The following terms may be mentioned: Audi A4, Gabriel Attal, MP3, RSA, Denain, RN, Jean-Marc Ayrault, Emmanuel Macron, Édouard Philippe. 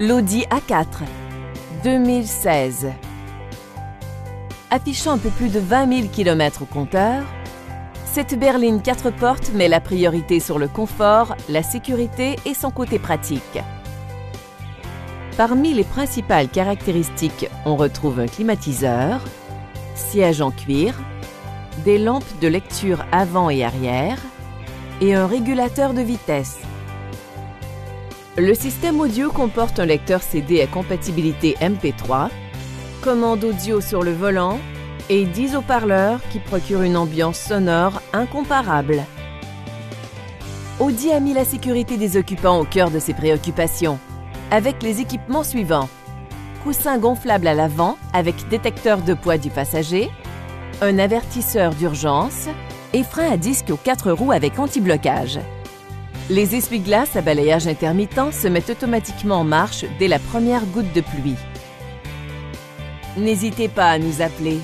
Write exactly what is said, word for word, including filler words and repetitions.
L'Audi A quatre deux mille seize. Affichant un peu plus de vingt mille km au compteur, cette berline quatre portes met la priorité sur le confort, la sécurité et son côté pratique. Parmi les principales caractéristiques, on retrouve un climatiseur, siège en cuir, des lampes de lecture avant et arrière et un régulateur de vitesse. Le système audio comporte un lecteur C D à compatibilité M P trois, commande audio sur le volant et dix haut-parleurs qui procurent une ambiance sonore incomparable. Audi a mis la sécurité des occupants au cœur de ses préoccupations, avec les équipements suivants: coussin gonflable à l'avant avec détecteur de poids du passager, un avertisseur d'urgence et frein à disque aux quatre roues avec anti-blocage. Les essuie-glaces à balayage intermittent se mettent automatiquement en marche dès la première goutte de pluie. N'hésitez pas à nous appeler.